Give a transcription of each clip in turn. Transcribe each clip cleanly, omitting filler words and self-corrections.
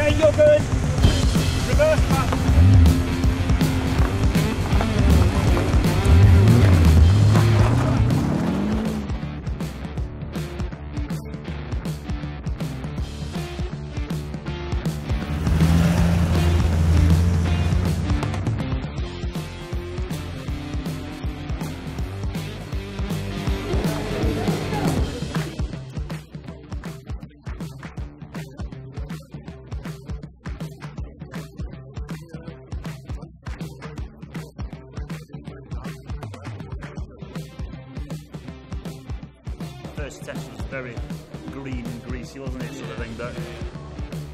Okay, you're good. Reverse pass. First test was very green and greasy, wasn't it, sort of thing, but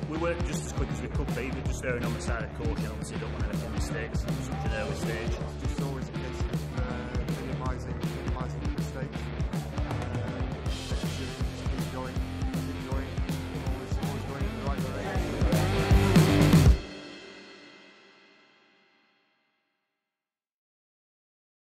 we weren't just as quick as we could be. We were just erring on the side of caution. Obviously don't want to make any mistakes at such an early stage. Just always